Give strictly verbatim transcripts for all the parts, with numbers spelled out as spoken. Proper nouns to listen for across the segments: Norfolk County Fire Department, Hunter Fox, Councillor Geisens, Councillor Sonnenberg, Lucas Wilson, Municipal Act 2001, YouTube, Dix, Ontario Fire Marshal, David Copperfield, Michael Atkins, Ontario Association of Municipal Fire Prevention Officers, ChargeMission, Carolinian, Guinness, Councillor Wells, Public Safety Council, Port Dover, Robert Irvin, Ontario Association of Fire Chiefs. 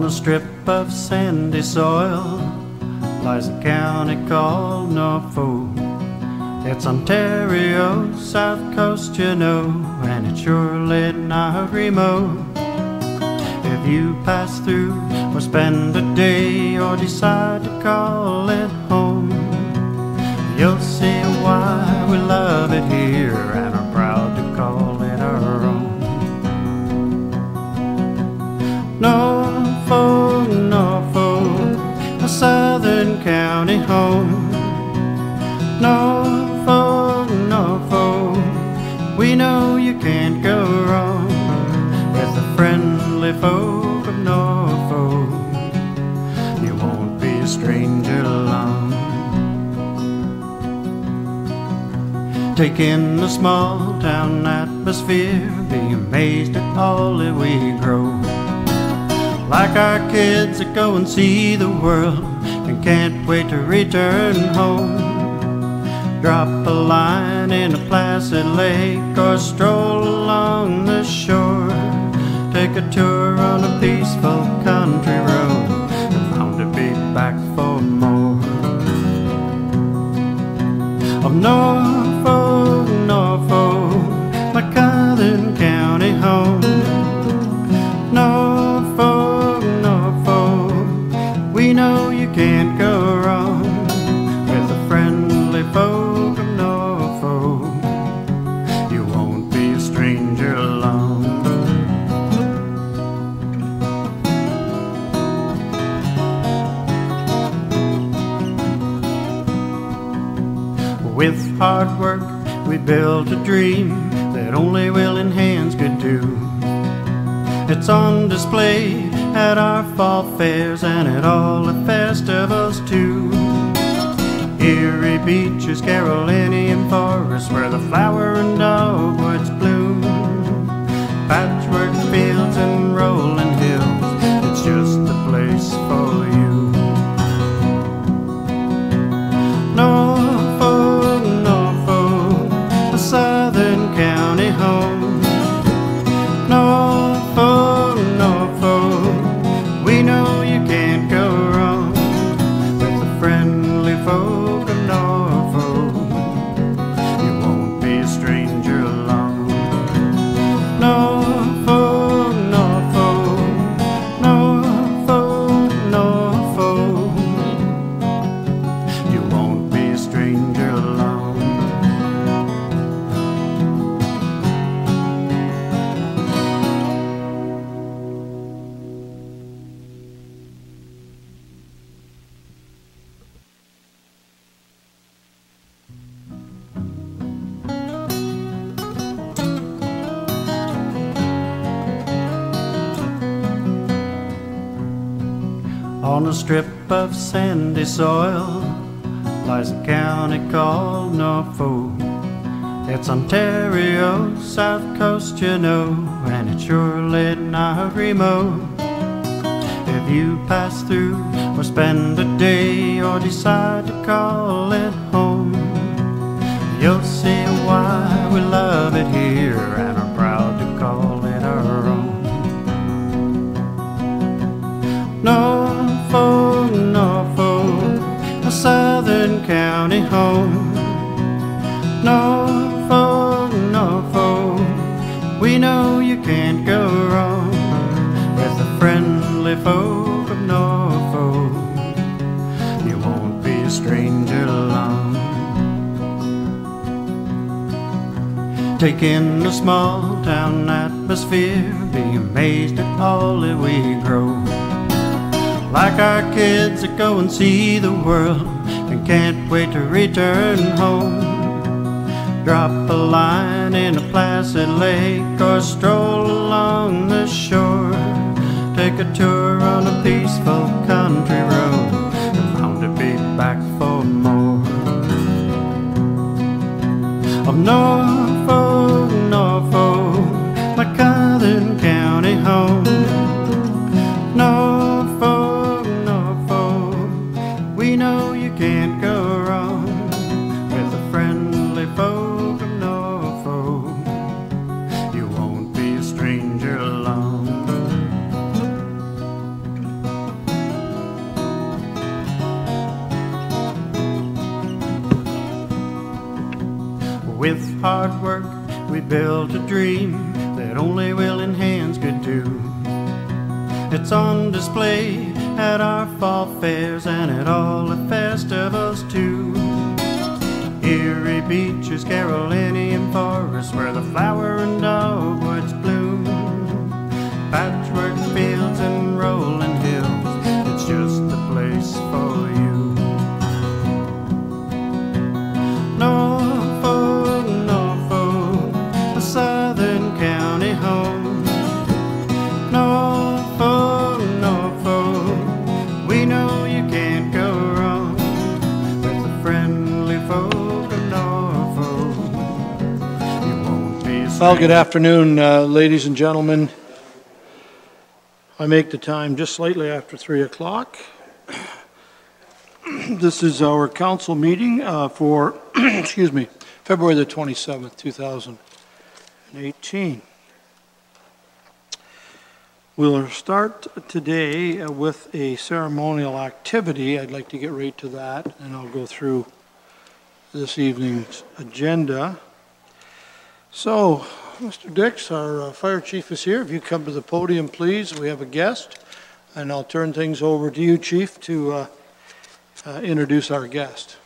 On a strip of sandy soil lies a county called Norfolk. It's Ontario's south coast, you know, and it's surely not remote. If you pass through or spend a day or decide to call it home, you'll see why we love it here and are proud to call it our own. Norfolk, Norfolk, a southern county home. Norfolk, Norfolk, we know you can't go wrong with the friendly folk of Norfolk. You won't be a stranger long. Take in the small town atmosphere, be amazed at all that we grow. Like our kids that go and see the world and can't wait to return home. Drop a line in a placid lake or stroll along the shore. Take a tour on a peaceful country road and bound to be back for more. Of Norfolk, Norfolk, my cousin county home. Norfolk, Norfolk, we know you can't go wrong with a friendly folk. With hard work, we built a dream that only willing hands could do. It's on display at our fall fairs and at all the festivals too. Eerie beaches, Carolinian forests, where the flower and dogwoods bloom. Patchwork fields and rolling hills, it's just the place for you. No. Southern county home. Norfolk, Norfolk, we know you can't go wrong with the friendly folk of Norfolk. You won't be a stranger long. Norfolk, Norfolk, Norfolk, Norfolk, you won't be a stranger long. On a strip of sandy soil lies a county called Norfolk. It's Ontario's south coast, you know, and it's surely not remote. If you pass through or spend a day or decide to call it home, you'll see why we love it here and are proud to call it our own. No. Norfolk, Norfolk, a southern county home. Norfolk, Norfolk, we know you can't go wrong with the friendly folk of Norfolk. You won't be a stranger long. Take in the small town atmosphere, be amazed at all that we grow. Like our kids that go and see the world and can't wait to return home. Drop a line in a placid lake or stroll along the shore. Take a tour on a peaceful country road and bound to be back for more. Of Norfolk, Norfolk, my cousin county home. Norfolk, we know you can't go wrong with the friendly folk of Norfolk. You won't be a stranger long. With hard work, we built a dream that only willing hands could do. It's on display at our fall fairs and at all the festivals too. Erie beaches, Carolinian forests, where the flower and dogwoods bloom. Patchwork fields and rolling hills, it's just the place for you. Norfolk, Norfolk, the southern county home. Norfolk, Norfolk, we know you can't go wrong with the friendly folk of Norfolk. You won't be. Well, good afternoon, uh, ladies and gentlemen. I make the time just slightly after three o'clock. This is our council meeting uh, for, excuse me, February the twenty-seventh, two thousand eighteen. We'll start today with a ceremonial activity. I'd like to get right to that, and I'll go through this evening's agenda. So, Mister Dix, our uh, fire chief is here. If you come to the podium, please. We have a guest, and I'll turn things over to you, Chief, to uh, Uh, introduce our guest.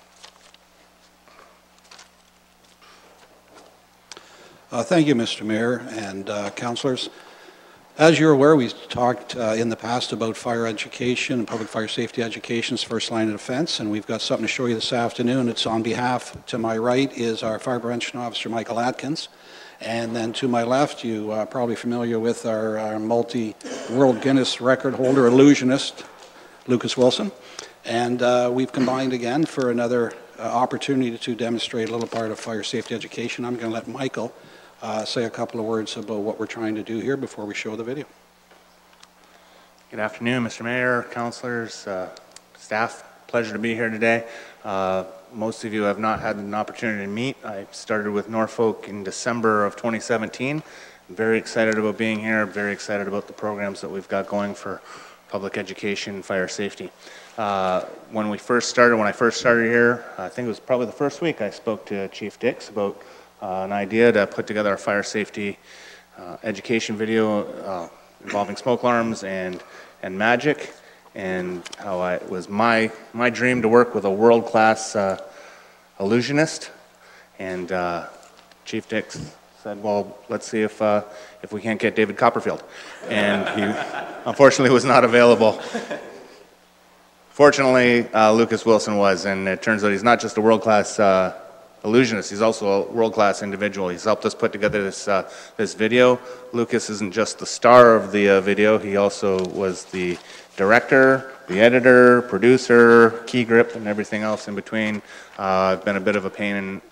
Uh, thank you, Mister Mayor and uh, councillors. As you're aware, we've talked uh, in the past about fire education and public fire safety education's first line of defense, and we've got something to show you this afternoon. It's on behalf, to my right is our fire prevention officer, Michael Atkins, and then to my left, you are probably familiar with our, our multi-world Guinness record holder illusionist, Lucas Wilson. And uh, we've combined again for another uh, opportunity to, to demonstrate a little part of fire safety education. I'm going to let Michael uh, say a couple of words about what we're trying to do here before we show the video. Good afternoon, Mister Mayor, councillors, uh, staff. Pleasure to be here today. Uh, most of you have not had an opportunity to meet. I started with Norfolk in December of twenty seventeen. I'm very excited about being here. Very excited about the programs that we've got going for public education, fire safety. Uh, when we first started, when I first started here, I think it was probably the first week I spoke to Chief Dix about uh, an idea to put together a fire safety uh, education video uh, involving smoke alarms and and magic, and how I, it was my my dream to work with a world-class uh, illusionist. And uh, Chief Dix said, "Well, let's see if uh, if we can't get David Copperfield," and he unfortunately was not available. Fortunately, uh, Lucas Wilson was, and it turns out he's not just a world-class uh, illusionist, he's also a world-class individual. He's helped us put together this, uh, this video. Lucas isn't just the star of the uh, video, he also was the director, the editor, producer, key grip, and everything else in between. Uh, I've been a bit of a pain in,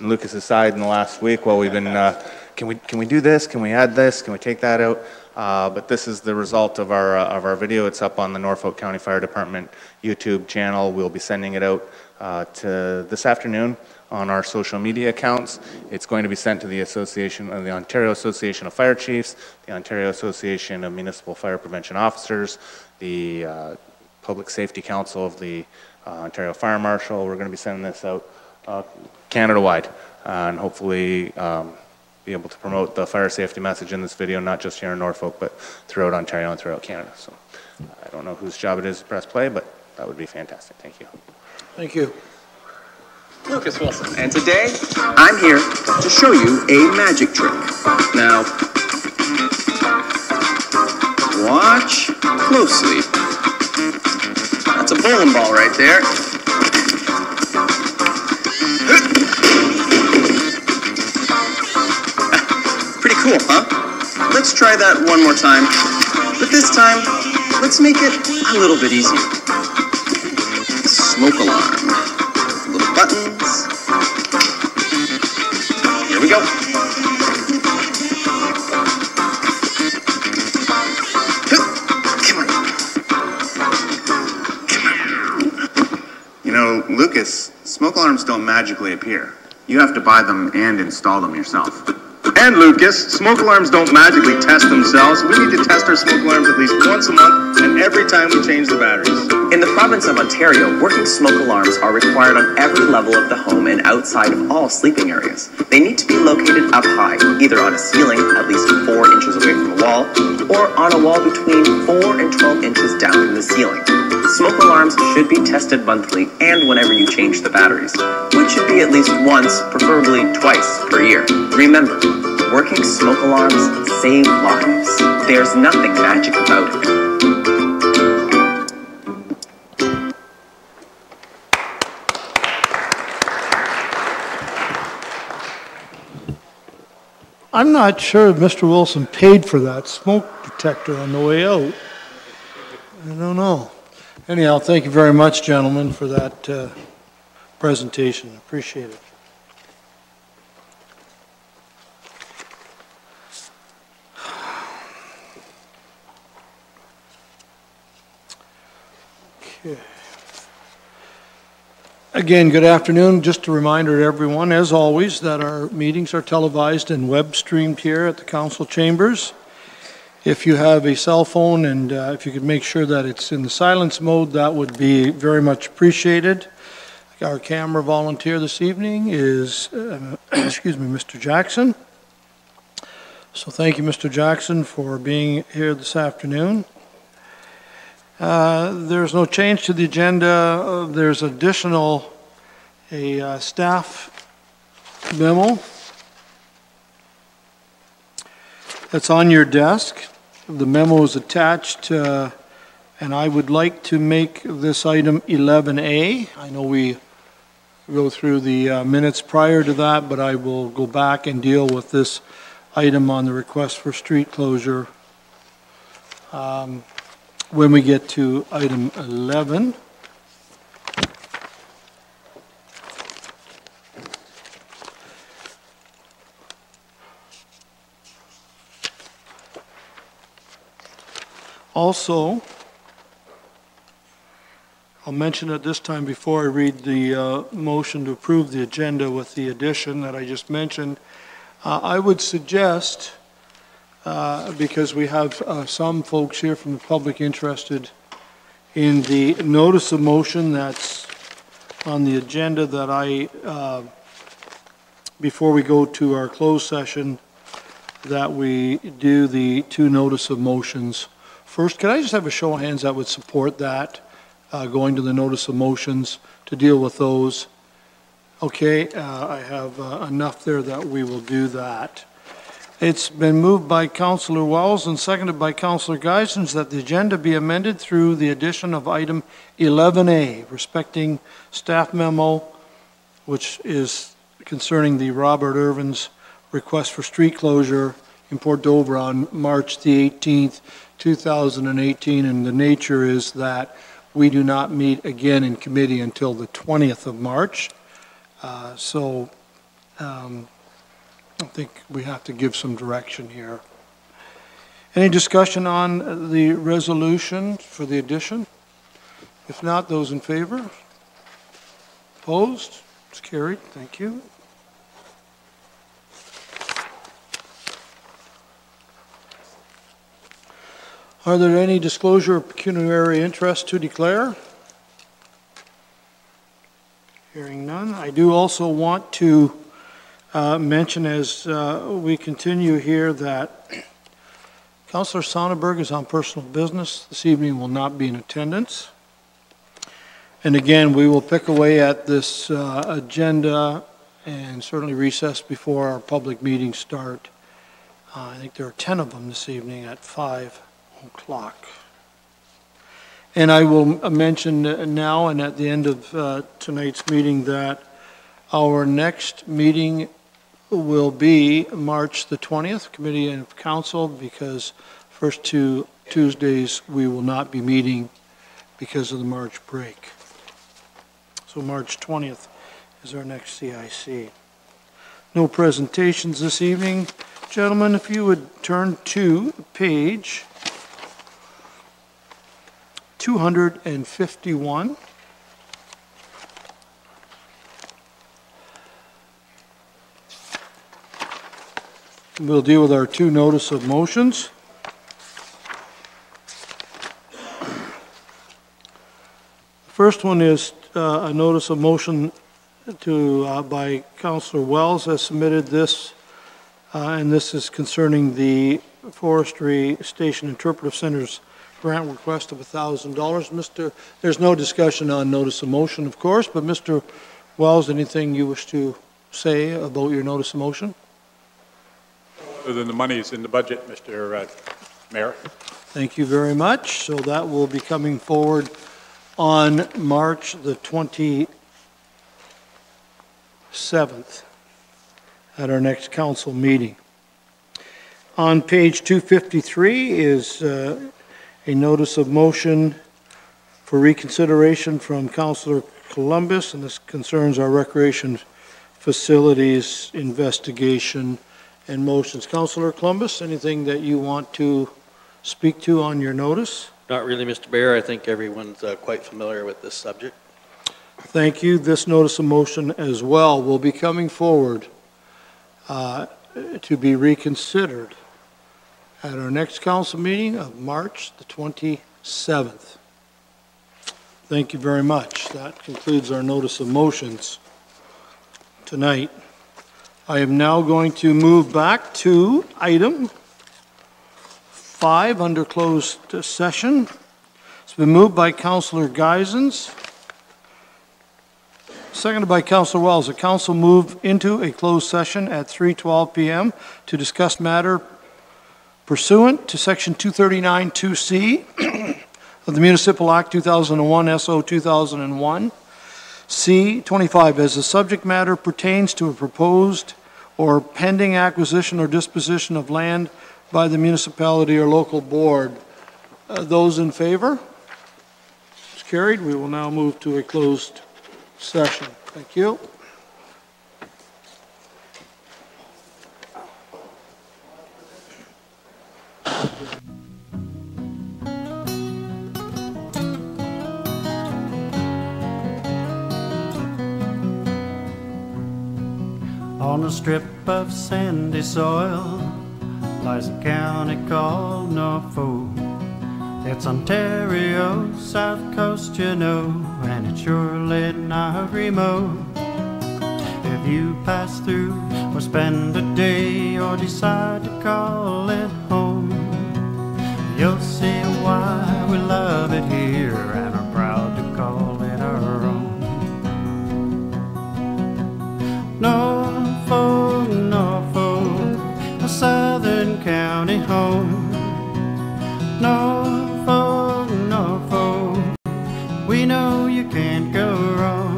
in Lucas's side in the last week while we've been, uh, can we, can we do this, can we add this, can we take that out? Uh, but this is the result of our uh, of our video. It's up on the Norfolk County Fire Department YouTube channel. We'll be sending it out uh, to this afternoon on our social media accounts. It's going to be sent to the Association of the Ontario Association of Fire Chiefs, the Ontario Association of Municipal Fire Prevention Officers, the uh, Public Safety Council of the uh, Ontario Fire Marshal. We're going to be sending this out uh, Canada-wide, uh, and hopefully Um, be able to promote the fire safety message in this video, not just here in Norfolk, but throughout Ontario and throughout Canada. So I don't know whose job it is to press play, but that would be fantastic. Thank you. Thank you. Lucas Wilson. And today, I'm here to show you a magic trick. Now, watch closely. That's a bowling ball right there. Cool, huh? Let's try that one more time, but this time, let's make it a little bit easier. Smoke alarm. Little buttons. Here we go. Come on. Come on. You know, Lucas, smoke alarms don't magically appear. You have to buy them and install them yourself. and Lucas, smoke alarms don't magically test themselves. We need to test our smoke alarms at least once a month and every time we change the batteries. In the province of Ontario, working smoke alarms are required on every level of the home and outside of all sleeping areas. They need to be located up high, either on a ceiling at least four inches away from the wall, or on a wall between four and twelve inches down from the ceiling. Smoke alarms should be tested monthly and whenever you change the batteries, which should be at least once, preferably twice per year. Remember, working smoke alarms save lives. There's nothing magic about it. I'm not sure if Mister Wilson paid for that smoke detector on the way out. I don't know. Anyhow, thank you very much, gentlemen, for that uh, presentation. Appreciate it. Okay. Again, good afternoon. Just a reminder to everyone, as always, that our meetings are televised and web streamed here at the Council Chambers. If you have a cell phone and uh, if you could make sure that it's in the silence mode, that would be very much appreciated. Our camera volunteer this evening is, uh, excuse me, Mister Jackson. So thank you, Mister Jackson, for being here this afternoon. Uh, there's no change to the agenda. Uh, there's additional a uh, staff memo that's on your desk. The memo is attached, uh, and I would like to make this item eleven A. I know we go through the uh, minutes prior to that, but I will go back and deal with this item on the request for street closure. Um, When we get to item eleven. Also, I'll mention it this time before I read the uh, motion to approve the agenda with the addition that I just mentioned. Uh, I would suggest Uh, because we have uh, some folks here from the public interested in the notice of motion that's on the agenda, that I, uh, before we go to our closed session, that we do the two notice of motions. First, can I just have a show of hands that would support that, uh, going to the notice of motions to deal with those? Okay, uh, I have uh, enough there that we will do that. It's been moved by Councillor Wells and seconded by Councillor Geisens that the agenda be amended through the addition of item eleven A, respecting staff memo, which is concerning the Robert Irvin's request for street closure in Port Dover on March the eighteenth, two thousand eighteen. And the nature is that we do not meet again in committee until the twentieth of March. Uh, so, um, I think we have to give some direction here. Any discussion on the resolution for the addition? If not, those in favor? Opposed? It's carried. Thank you. Are there any disclosure of pecuniary interest to declare? Hearing none. I do also want to Uh, mention as uh, we continue here that Councillor Sonnenberg is on personal business this evening, will not be in attendance. And again, we will pick away at this uh, agenda and certainly recess before our public meetings start. Uh, I think there are ten of them this evening at five o'clock. And I will mention now and at the end of uh, tonight's meeting that our next meeting will be March the twentieth, committee and council, because first two Tuesdays we will not be meeting because of the March break. So March twentieth is our next C I C. No presentations this evening. Gentlemen, if you would turn to page two hundred fifty-one. we'll deal with our two notice of motions. The first one is uh, a notice of motion to uh, by Councillor Wells has submitted this, uh, and this is concerning the Forestry Station Interpretive Center's grant request of one thousand dollars. Mister There's no discussion on notice of motion, of course, but Mister Wells, anything you wish to say about your notice of motion? Other than the money is in the budget, Mister Uh, Mayor. Thank you very much. So that will be coming forward on March the twenty-seventh at our next council meeting. On page two fifty-three is uh, a notice of motion for reconsideration from Councillor Columbus, and this concerns our recreation facilities investigation and motions. Councillor Columbus, anything that you want to speak to on your notice? Not really, Mister Mayor. I think everyone's uh, quite familiar with this subject. Thank you. This notice of motion as well will be coming forward uh, to be reconsidered at our next council meeting of March the twenty-seventh. Thank you very much. That concludes our notice of motions tonight. I am now going to move back to item five under closed session. It's been moved by Councillor Geisens, seconded by Councillor Wells. The council move into a closed session at three twelve p m to discuss matter pursuant to Section two thirty-nine two C of the Municipal Act two thousand one, S O two thousand one, C twenty-five, as the subject matter pertains to a proposed or pending acquisition or disposition of land by the municipality or local board. Uh, those in favor? It's carried. We will now move to a closed session. Thank you. On a strip of sandy soil lies a county called Norfolk. It's Ontario's south coast, you know, and it's surely not remote. If you pass through or spend a day or decide to call it home, you'll see why we love it here and are proud to call it our own. No. Norfolk, Norfolk, a southern county home. Norfolk, Norfolk, we know you can't go wrong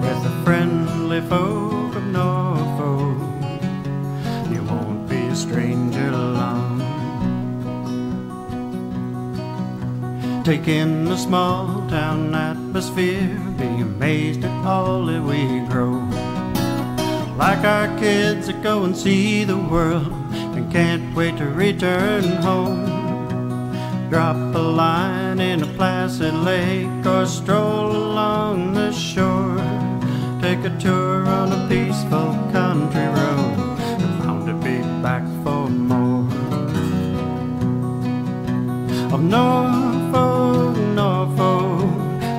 with the friendly folk of Norfolk. You won't be a stranger long. Take in the small town atmosphere, be amazed at all that we grow. Like our kids that go and see the world and can't wait to return home. Drop a line in a placid lake or stroll along the shore. Take a tour on a peaceful country road and bound to be back for more. Oh, Norfolk, Norfolk,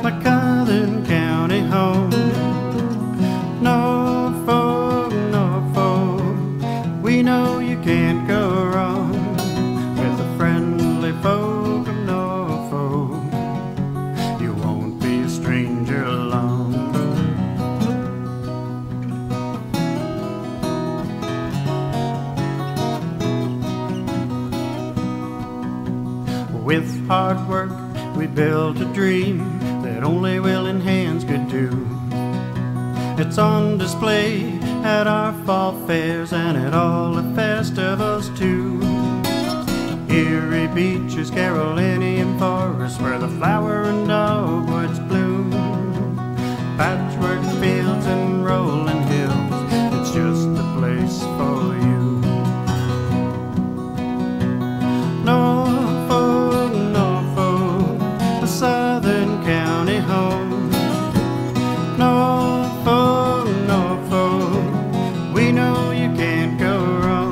my cousin county home. Norfolk, we know you can't go wrong with the friendly folk of Norfolk. You won't be a stranger long. With hard work, we built a dream that only willing hands could do. It's on display at our fall fairs and at all the festivals too. Erie beaches, Carolinian forests where the flower and dogwoods bloom. Patchwork fields and rolling hills, it's just the place for you. Norfolk, Norfolk, a southern county home. Norfolk, Norfolk, we know you can't go wrong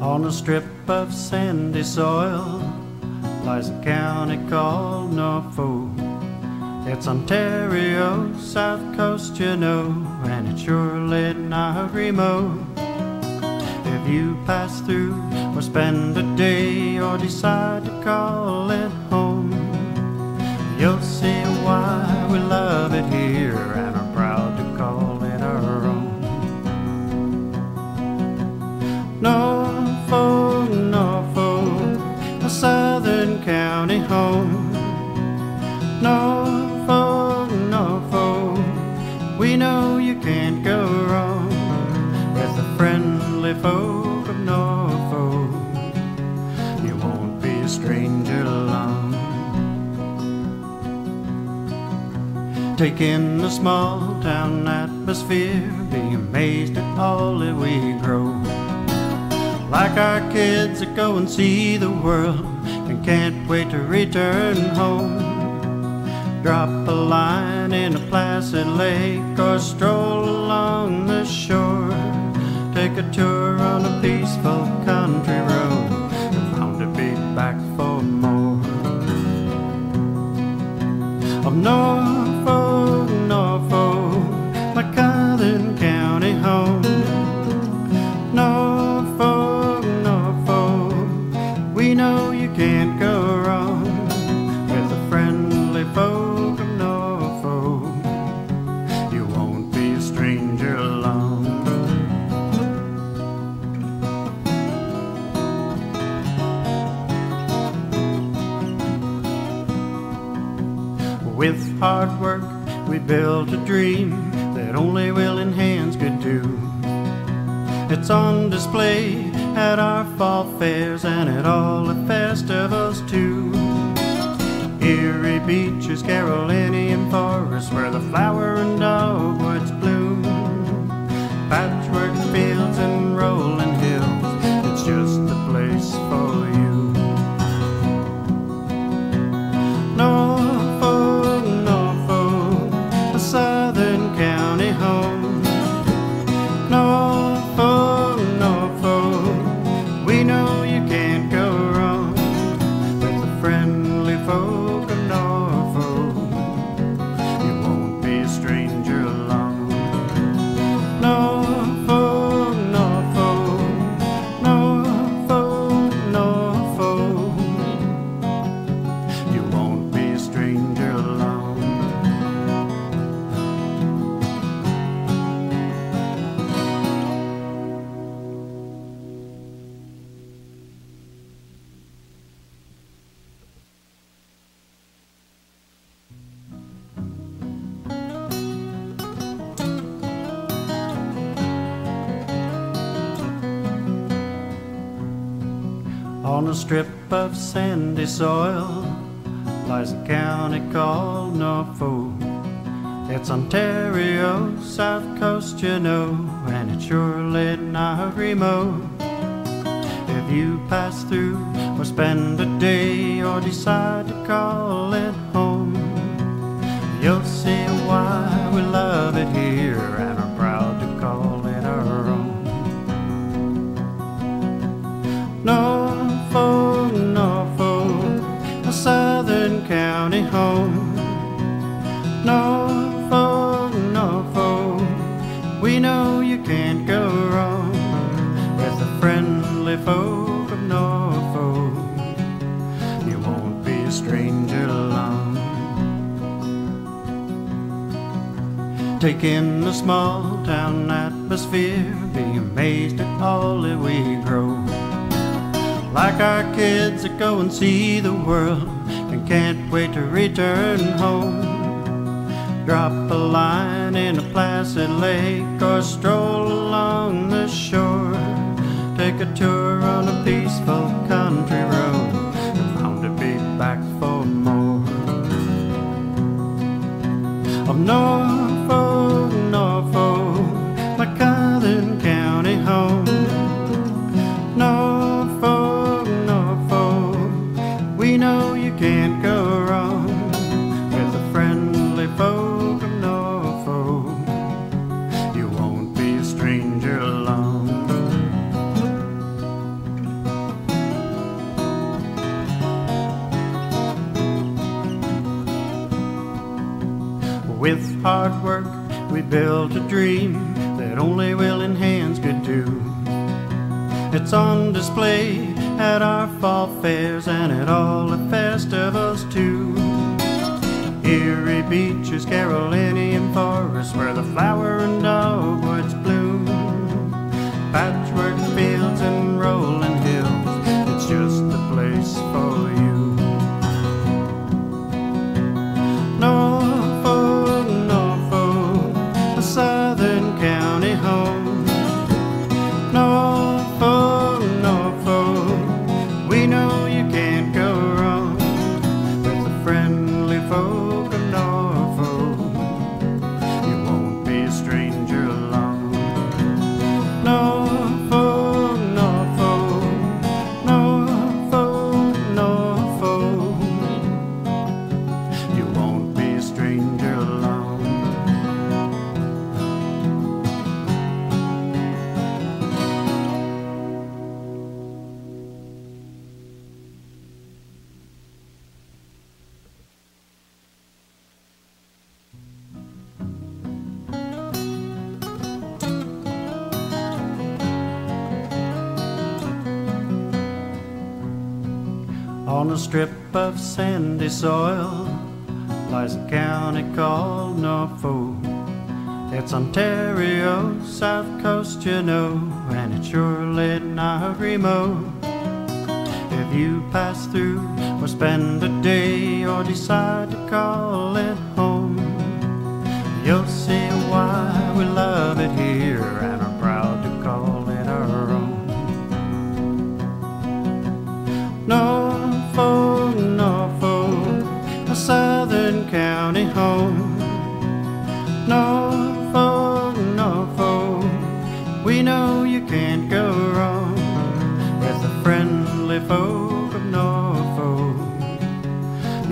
On a strip of sandy soil lies a county called Norfolk. It's Ontario's south coast, you know, and it's surely not remote. If you pass through or spend a day or decide to call it home, you'll see why we love it here and are proud to call it our own. No. Norfolk, Norfolk, a southern county home. Norfolk, Norfolk, we know you can't go wrong with the friendly folk of Norfolk. You won't be a stranger long. Take in the small town atmosphere, be amazed at all that we grow. Like our kids that go and see the world and can't wait to return home. Drop a line in a placid lake or stroll along the shore. Take a tour on a peaceful country road and bound to be back for more. I'm Norfolk, Norfolk, my cousin county home. Norfolk, we know you can't go wrong with the friendly folk of Norfolk. You won't be a stranger long. With hard work, we built a dream that only willing hands could do. It's on display at our fall fairs and at all the festivals too. Erie beaches, Carolinian forests where the flower and dogwoods bloom. Patchwork fields and rolling hills, it's just the place for you. Norfolk, Norfolk, a southern county home. Norfolk, on a strip of sandy soil lies a county called Norfolk. It's Ontario's south coast, you know, and it's surely not remote. If you pass through or spend a day or decide to call it home, you'll see why we love it here and are proud to call it our own. No. Norfolk, Norfolk, a southern county home. Norfolk, Norfolk, we know you can't go wrong with the friendly folk of Norfolk. You won't be a stranger long. Take in the small town atmosphere, be amazed at all that we grow. Like our kids that go and see the world and can't wait to return home. Drop a line in a placid lake or stroll along the shore. Take a tour on a peaceful country road and bound to be back for more. I'm Norfolk, Norfolk, my cousin county home. Norfolk, we know you can't go wrong with the friendly folk of Norfolk. You won't be a stranger long. With hard work, we built a dream that only willing hands could do. It's on display at our fall fairs and at all the festivals too. Erie beaches, Carolinian forests, where the flower and dogwoods bloom. Patchwork fields and rolling hills, it's just the place for you. Norfolk, Norfolk, a southern county home. Norfolk, Norfolk, we know you can't go wrong with the friendly folk of Norfolk. You won't be a stranger long. Norfolk, Norfolk, Norfolk, Norfolk, you won't stranger alone. On a strip of sandy soil lies a county called Norfolk. It's Ontario's south coast, you know, and it's surely not remote. If you pass through or spend a day or decide to call it home, you'll see why we love it here and are proud to call it our own. Norfolk, Norfolk, a southern county home. Norfolk, Norfolk, we know you can't go wrong with the friendly folk of Norfolk.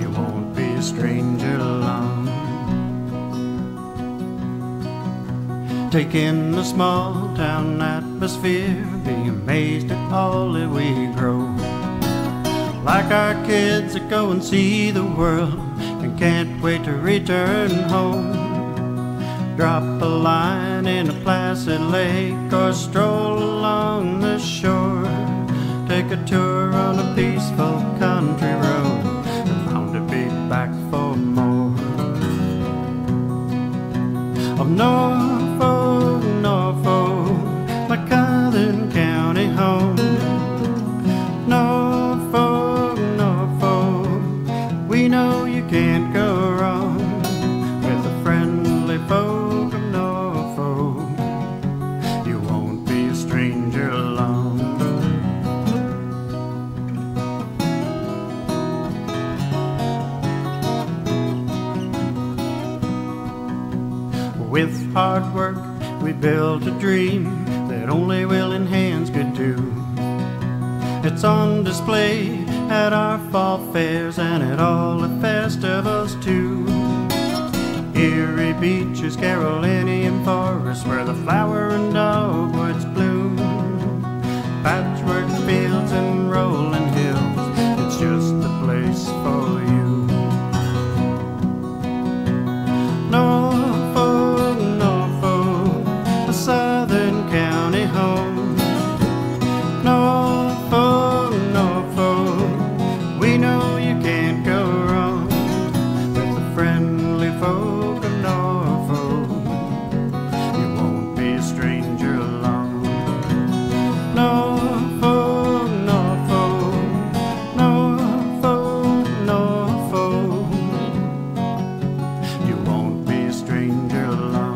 You won't be a stranger long. Take in the small town atmosphere, be amazed at all that we grow. Like our kids that go and see the world and can't wait to return home. Drop a line in a placid lake or stroll along the shore. Take a tour on a peaceful country road and bound to be back for more. Of Norfolk, Norfolk, my cousin county home. Norfolk, Norfolk, we know you can't go wrong with the friendly folk of Norfolk. You won't be a stranger alone. With hard work, we built a dream that only willing hands could do. It's on display at our fall fairs and at all the festivals too. Erie beaches, Carolinian forests, where the flower and dogwoods bloom. Patchwork fields and rolling hills, it's just the place for you. Norfolk, Norfolk, a southern county home. Norfolk, Norfolk, we know you can't go wrong with the friendly folk of Norfolk. You won't be a stranger along. Norfolk, Norfolk, Norfolk, Norfolk, you won't be a stranger along.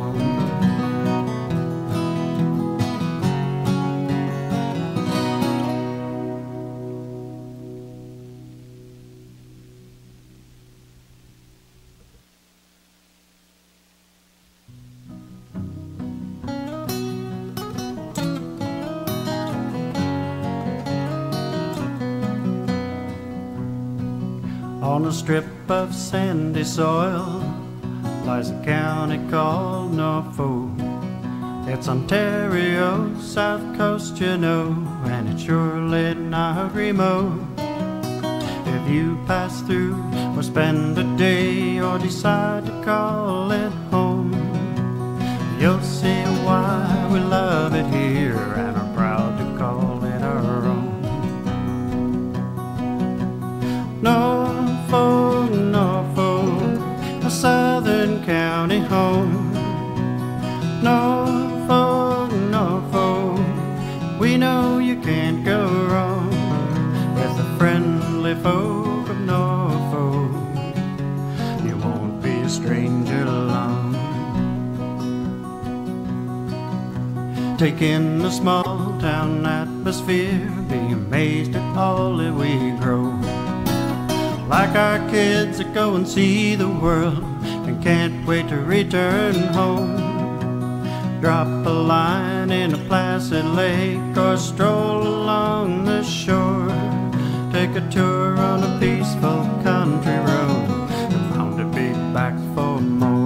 On a strip of sandy soil lies a county called Norfolk. It's Ontario's south coast, you know, and it's surely not remote. If you pass through or spend a day or decide to call it You'll see why we love it here, and I'm proud to call it our own. Norfolk, Norfolk, a southern county home. Norfolk, Norfolk, we know you can't go wrong with the friendly folk of Norfolk. You won't be a stranger long. Take in the small town atmosphere, be amazed at all that we grow. Like our kids that go and see the world and can't wait to return home. Drop a line in a placid lake or stroll along the shore. Take a tour on a peaceful country road and bound to be back for more.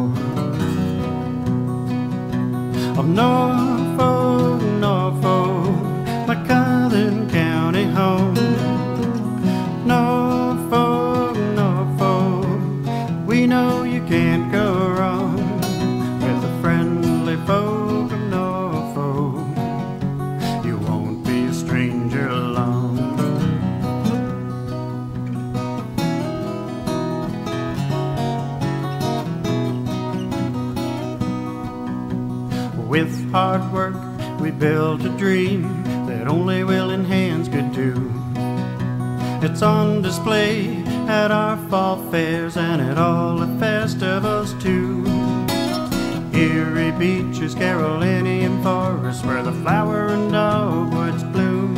Of Norfolk, Norfolk, my cousin county home. Norfolk, Norfolk, we know you can't go wrong with the friendly folk of Norfolk. You won't be a stranger long. With hard work, we built a dream that only willing hands could do. It's on display at our fall fairs and at all the festivals too. Erie beaches, Carolinian forests, where the flower and dogwoods bloom.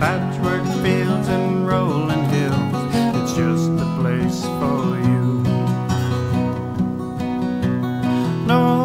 Patchwork fields and rolling hills, it's just the place for you. No.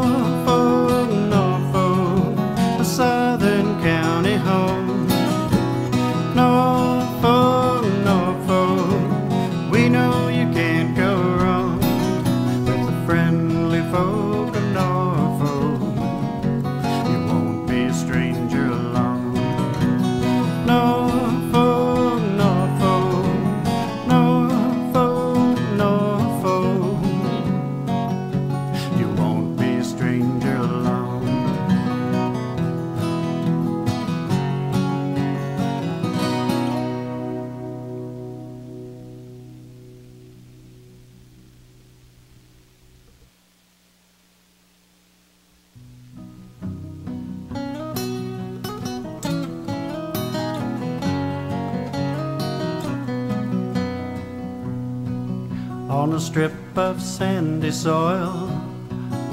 On a strip of sandy soil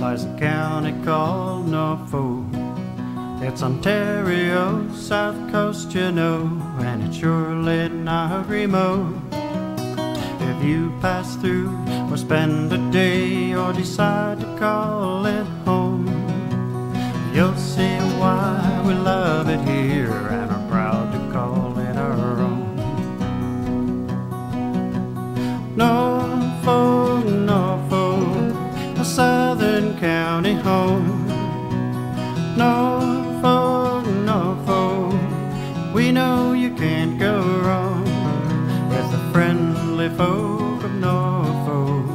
lies a county called Norfolk. It's Ontario's south coast, you know, and it's surely not remote. If you pass through or spend a day or decide to call it home, you'll see why we love it here and are proud to call it our own. No. Norfolk, Norfolk, a southern county home. Norfolk, Norfolk, we know you can't go wrong with the friendly folk of Norfolk.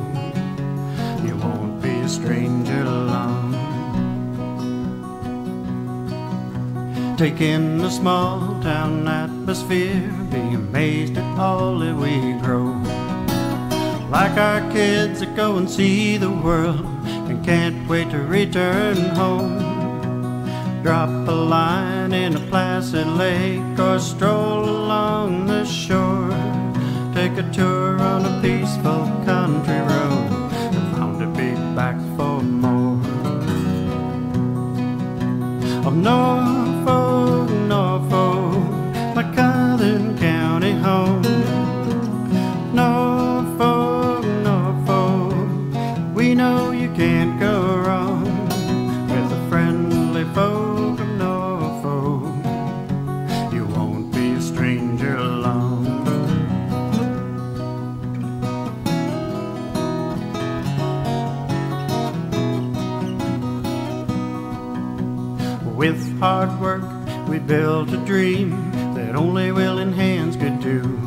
You won't be a stranger long. Take in the small town atmosphere, be amazed at all that we grow. Like our kids that go and see the world and can't wait to return home. Drop a line in a placid lake or stroll along the shore. Take a tour on a peaceful country road and bound to be back for more. Of Norfolk, Norfolk, my cousin county home. Norfolk, we know you can't go wrong with the friendly folk of Norfolk. You won't be a stranger long. With hard work, we built a dream that only willing hands could do.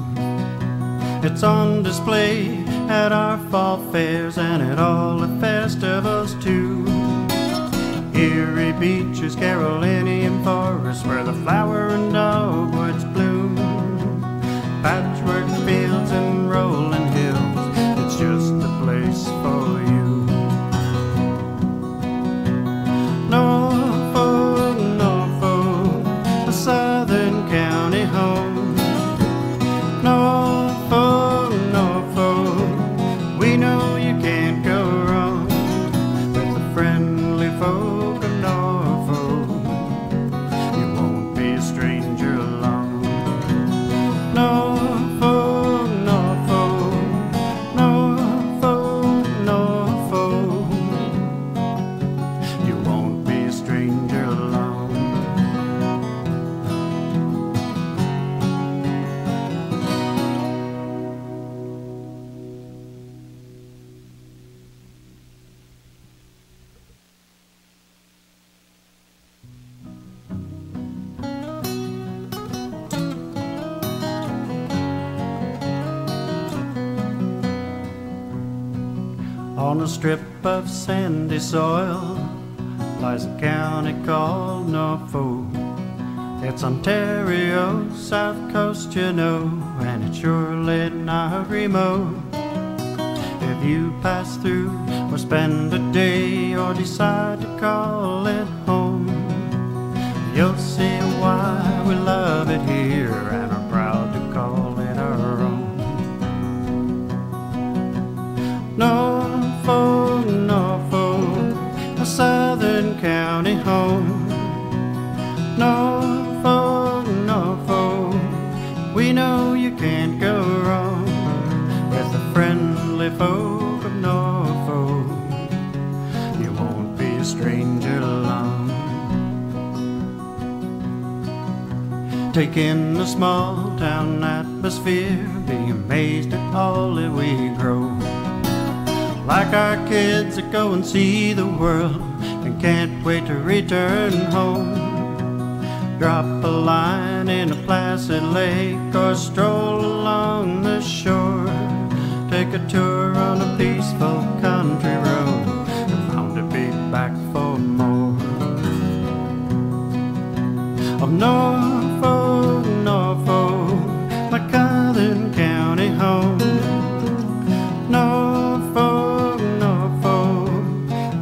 It's on display at our fall fairs and at all the festivals too. Weary beaches, Carolinian forests, where the flower and dogwoods bloom, patchwork fields and rolling hills, it's just the place for you. Norfolk, Norfolk, a southern county home. Norfolk, Norfolk, we know you can't go wrong with the friendly folk. On a strip of sandy soil lies a county called Norfolk. It's Ontario's south coast, you know, and it's surely not remote. If you pass through or spend a day or decide to call it home, you'll see why we love it here and are proud to call it our own. No. Norfolk, Norfolk, a southern county home. Norfolk, Norfolk, we know you can't go wrong with the friendly folk of Norfolk. You won't be a stranger long. Take in the small town atmosphere, be amazed at all that we grow. Like our kids that go and see the world and can't wait to return home. Drop a line in a placid lake or stroll along the shore. Take a tour on a peaceful country road and bound to be back for more. Of Norfolk, Norfolk, my cousin county home. Norfolk,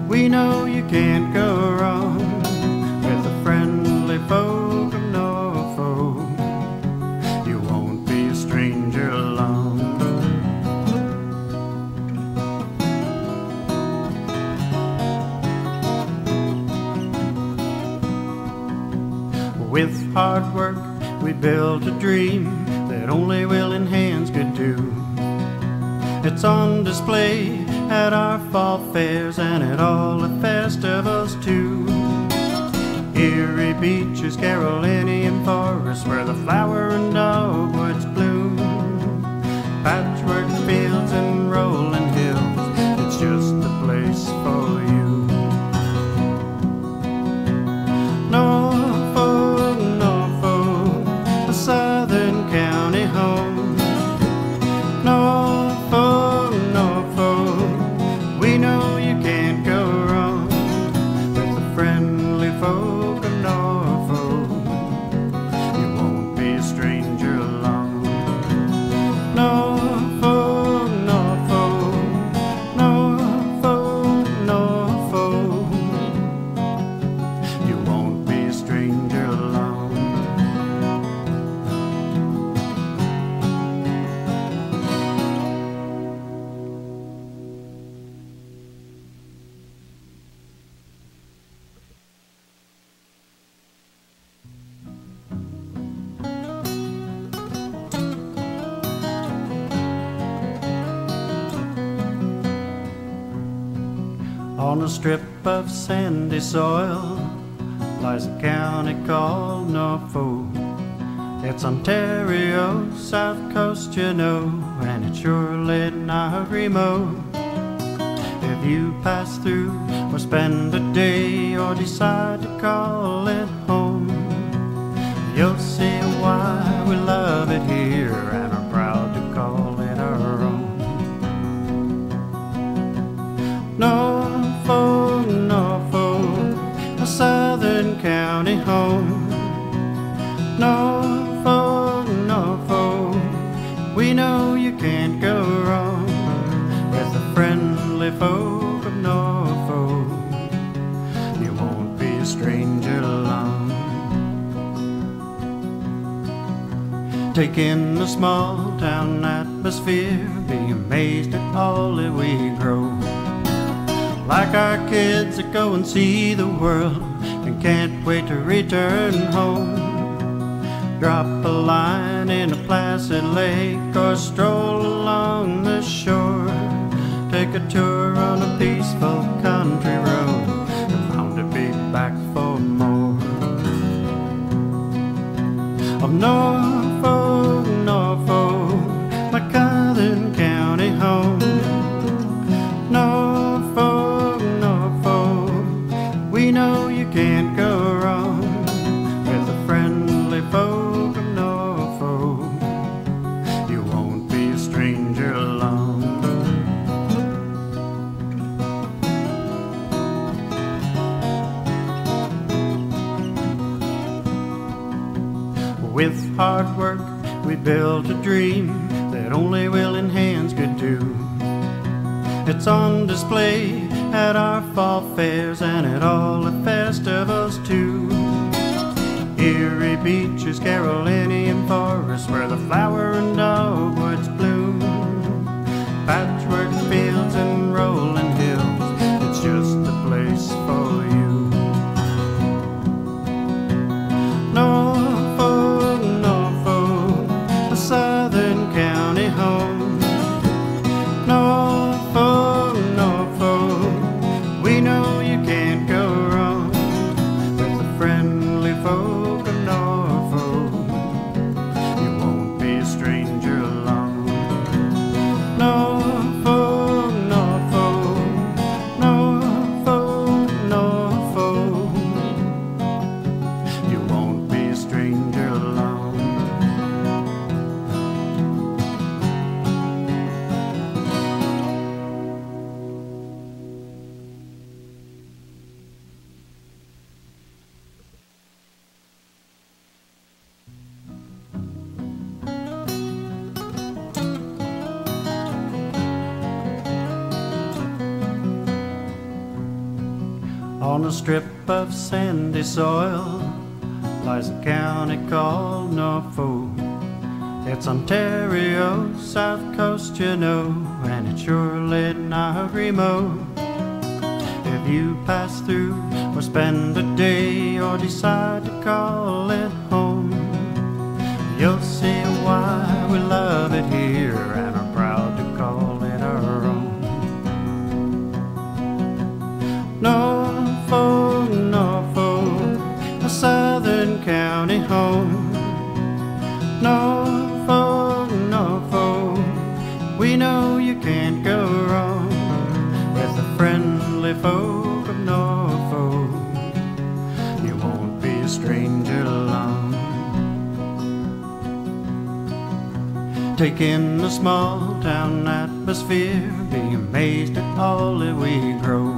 we know you can't go wrong with the friendly folk of Norfolk. You won't be a stranger long. With hard work, we built a dream that only willing hands could do. It's on display at our fall fairs and at all the festivals too. Eerie beaches, Carolinian forests, where the flower and dogwoods bloom, patchwork fields and rolling hills, it's just the place for you. Norfolk, Norfolk, a southern county home. Norfolk, folk of Norfolk, you won't be a stranger long. Norfolk, Norfolk, Norfolk, Norfolk, you won't be a stranger long. On a strip of sandy soil lies a county called Norfolk. It's Ontario's south coast, you know, and it's surely not remote. If you pass through or spend a day or decide to call it home, you'll see why we love it here and are proud to call it our own. No. Norfolk, Norfolk, a Norfolk, Norfolk, we know you can't go wrong with the friendly folk of Norfolk. You won't be a stranger long. Take in the small town atmosphere, be amazed at all that we grow. Like our kids that go and see the world and can't wait to return home. Drop a line in a placid lake or stroll along the shore. Take a tour on a peaceful country road and bound to be back for more. Of Norfolk, Norfolk, my cousin county home. Norfolk, Norfolk, we know you can't go wrong with a friendly foe. With hard work, we built a dream that only willing hands could do. It's on display at our fall fairs and at all the festivals too. Erie beaches, Carolinian forests, where the flower and dogwoods bloom. Patchwork fields and rolling hills, it's just the place for you. No. On a strip of sandy soil lies a county called Norfolk. It's Ontario's south coast, you know, and it's surely not remote. If you pass through or spend a day or decide to call it home, you'll see why we love it here and are proud to call it our own. No. Norfolk, Norfolk, a southern county home. Norfolk, Norfolk, we know you can't go wrong with the friendly folk of Norfolk. You won't be a stranger long. Take in the small town atmosphere, be amazed at all that we grow.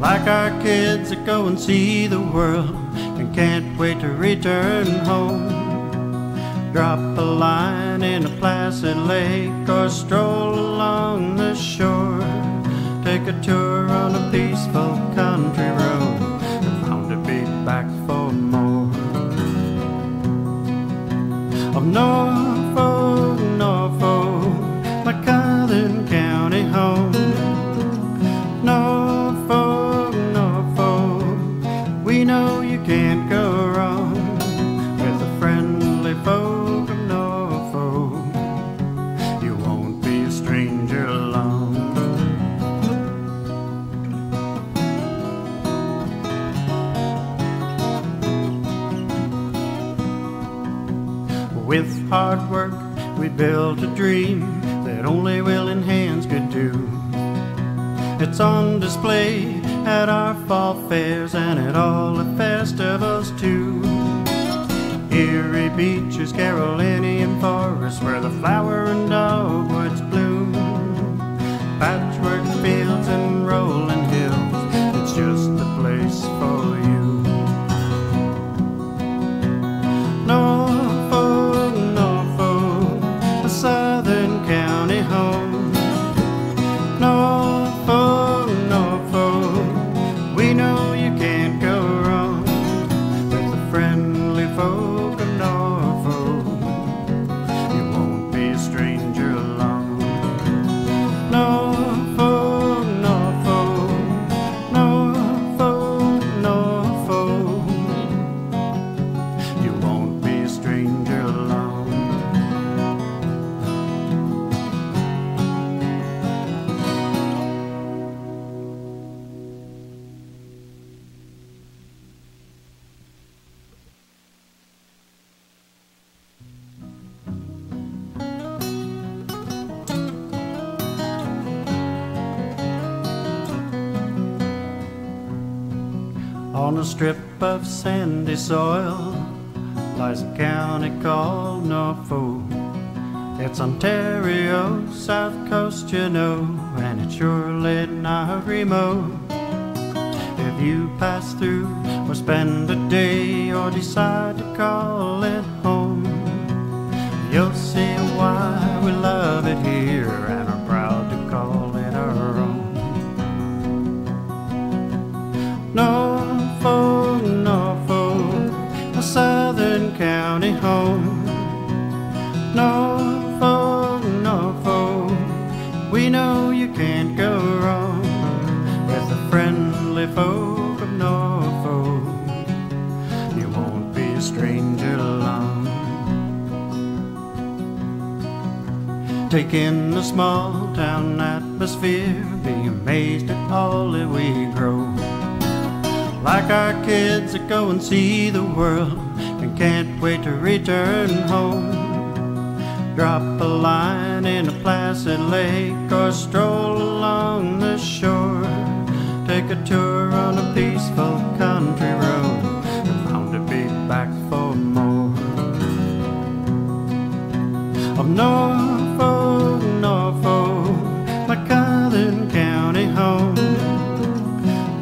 Like our kids that go and see the world and can't wait to return home. Drop a line in a placid lake or stroll along the shore. Take a tour on a peaceful country road and bound to be back for more. Of Norfolk, Norfolk, my cousin county home. Norfolk, we know you can't go wrong with the friendly folk of Norfolk. You won't be a stranger long. With hard work, we built a dream that only willing hands could do. It's on display at our fall fairs and at all the festivals too. Erie beaches, Carolinian forests, where the flower and dogwoods bloom. Patchwork fields and rolling hills, it's just the place for you. On a strip of sandy soil lies a county called Norfolk. It's Ontario's south coast, you know, and it's surely not remote. If you pass through or spend a day or decide to call it home, you'll see why we love it here and are proud to call it our own. Norfolk, Norfolk, a southern county home. Norfolk, Norfolk, we know you can't go wrong with the friendly folk of Norfolk. You won't be a stranger long. Take in the small town atmosphere, be amazed at all that we grow. Like our kids that go and see the world and can't wait to return home. Drop a line in a placid lake or stroll along the shore. Take a tour on a peaceful country road and bound to be back for more. I'm Norfolk, Norfolk, my cousin county home.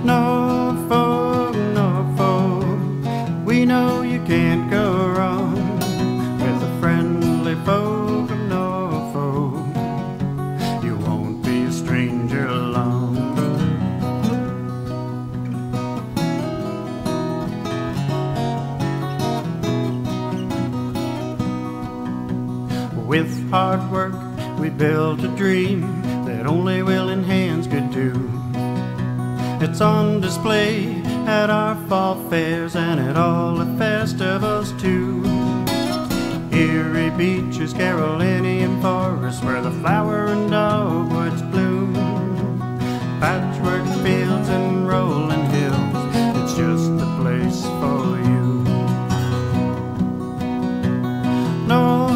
Norfolk, Norfolk, we know you can't go wrong with a friendly folk. With hard work, we built a dream that only willing hands could do. It's on display at our fall fairs and at all the festivals too. Erie beaches, Carolinian forests, where the flower and dogwoods bloom. Patchwork fields and rolling hills, it's just the place for you. No.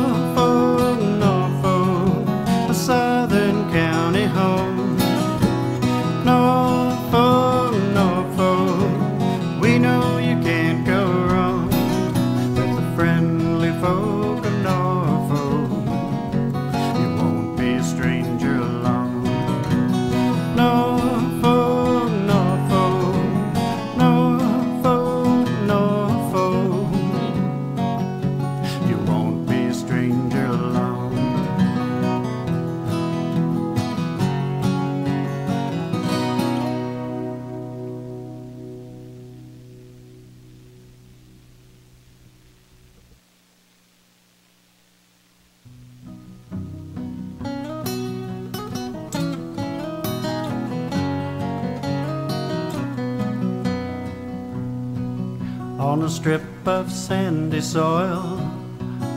On a strip of sandy soil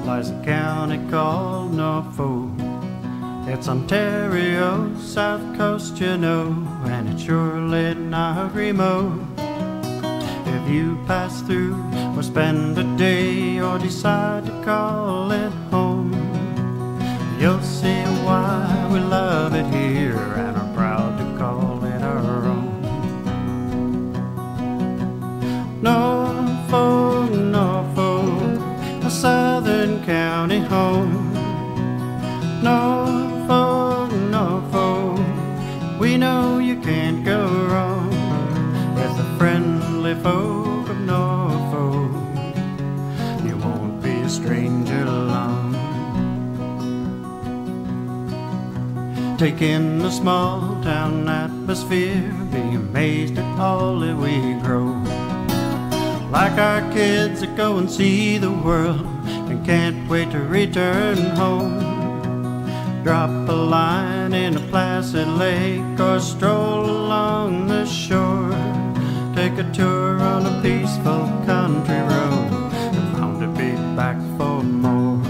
lies a county called Norfolk. It's Ontario's south coast, you know, and it's surely not remote. If you pass through or spend a day or decide to call it home, you'll see why we love it here and are proud to call it our own. No. Norfolk, Norfolk, a southern county home. Norfolk, Norfolk, we know you can't go wrong with the friendly folk of Norfolk. You won't be a stranger long. Take in the small town atmosphere, be amazed at all that we grow. Like our kids that go and see the world and can't wait to return home. Drop a line in a placid lake or stroll along the shore. Take a tour on a peaceful country road and bound to be back for more.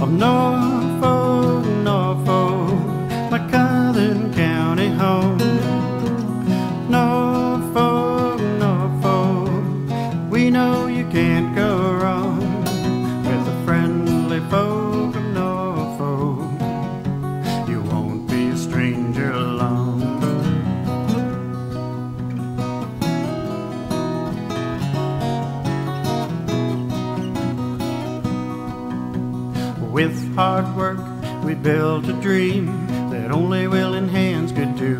I'm Norfolk, Norfolk, my cousin county home. Norfolk, we know you can't go wrong with the friendly folk of Norfolk. You won't be a stranger long. With hard work, we built a dream that only willing hands could do.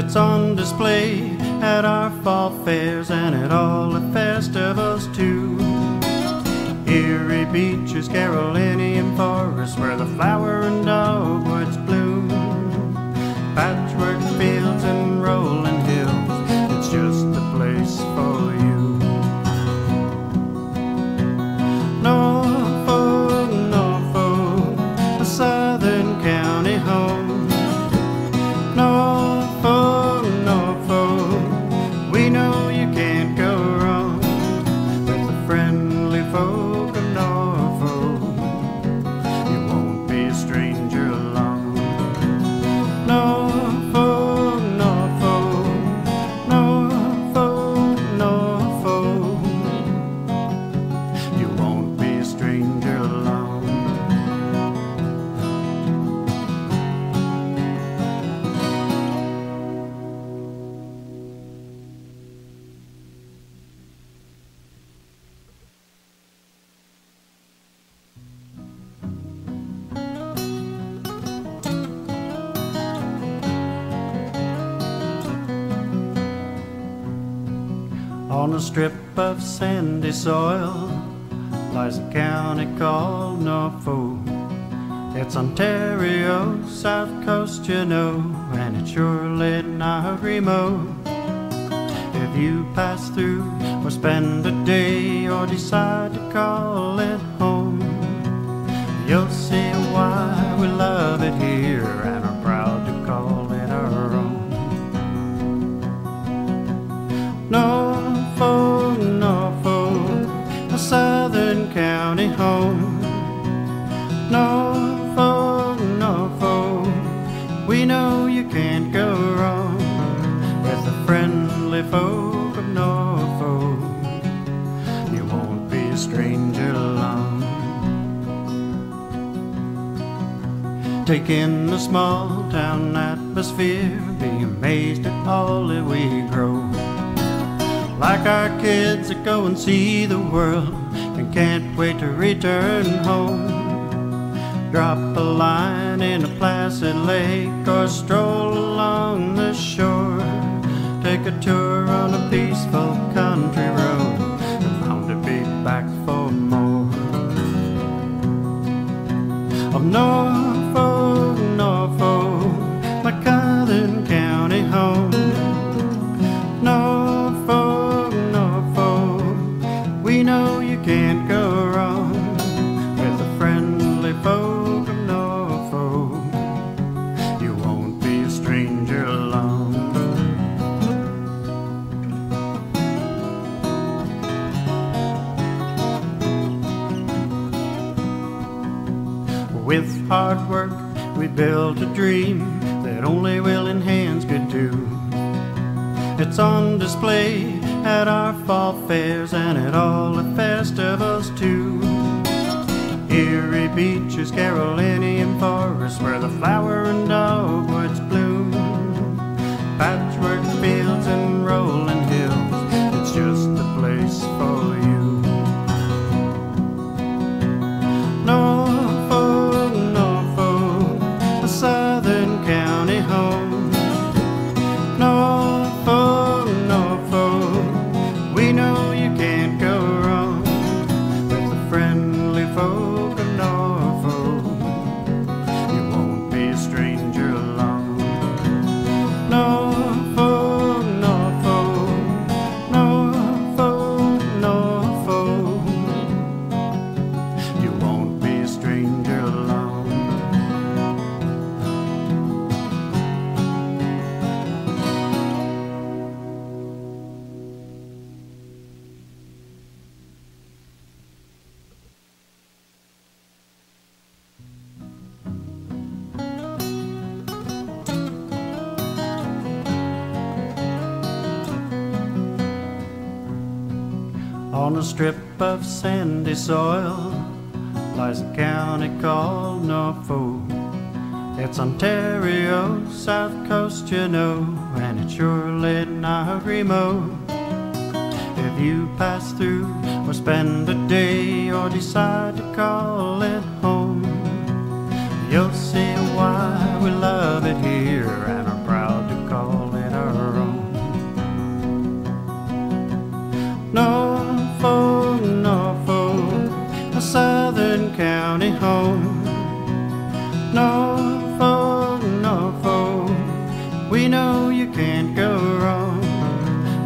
It's on display at our fall fairs and at all the festivals too. Eerie beaches, Carolinian forests, where the flower and dogwoods bloom. Patchwork fields and rolling hills, it's just the place for you. Norfolk, Norfolk, a southern county home. Norfolk, Norfolk, we know you can't go wrong with the friendly folk of Norfolk. You won't be a stranger long. Norfolk, on a strip of sandy soil lies a county called Norfolk. It's Ontario's south coast, you know, and it's surely not remote. If you pass through or spend a day or decide to call it home, you'll see why we love it here and are proud to call it our own. No. Norfolk, Norfolk, a southern county home. Norfolk, Norfolk, we know you can't go wrong with the friendly folk of Norfolk. You won't be a stranger long. Take in the small town atmosphere, be amazed at all that we grow. Like our kids that go and see the world and can't wait to return home. Drop a line in a placid lake or stroll along the shore. Take a tour on a peaceful country road and bound to be back for more. Oh, Norfolk, Norfolk, my cousin county home. Norfolk, we know you can't go wrong with the friendly folk of Norfolk. You won't be a stranger long. With hard work, we built a dream that only willing hands could do. It's on display at our fall fairs and at all the festivals too. Eerie beaches, Carolinian forests, where the flower and dogwoods bloom. Patchwork fields and rolling hills, it's just the place for you. Norfolk, Norfolk, a southern county home. Norfolk, folk of Norfolk, you won't be a stranger long. Norfolk, Norfolk, Norfolk, Norfolk, you won't be a stranger long. On a strip of sandy soil lies a county called Norfolk. It's Ontario's south coast, you know, and it's surely not remote. If you pass through, or spend a day, or decide to call it home, you'll see why we love it here and are proud to call it our own. Norfolk, Norfolk, a southern county home. Norfolk, Norfolk, we know you can't go wrong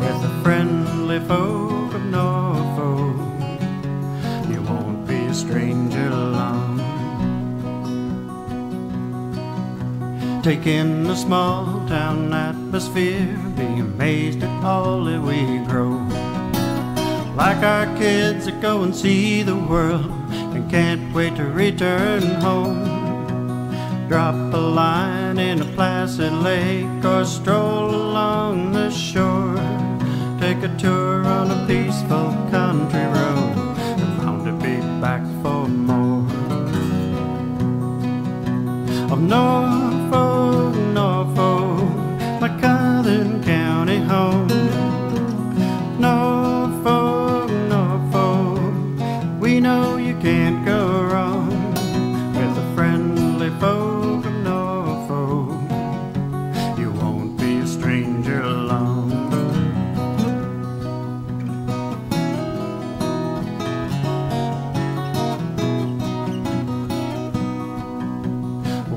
with the friendly folk of Norfolk. You won't be a stranger long. Take in the small town atmosphere, be amazed at all that we grow. Like our kids that go and see the world and can't wait to return home. Drop a line in a placid lake or stroll along the shore. Take a tour on a peaceful country road and bound to be back for more. Of Norfolk, Norfolk, my cousin county home. Norfolk, Norfolk, we know you can't go wrong with a friendly folk.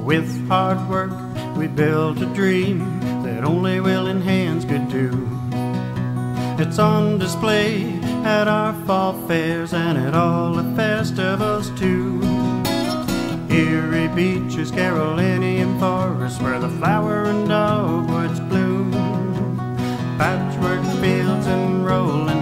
With hard work, we built a dream that only willing hands could do. It's on display at our fall fairs and at all the festivals too. Erie beaches, Carolinian forests, where the flower and dogwoods bloom. Patchwork fields and rolling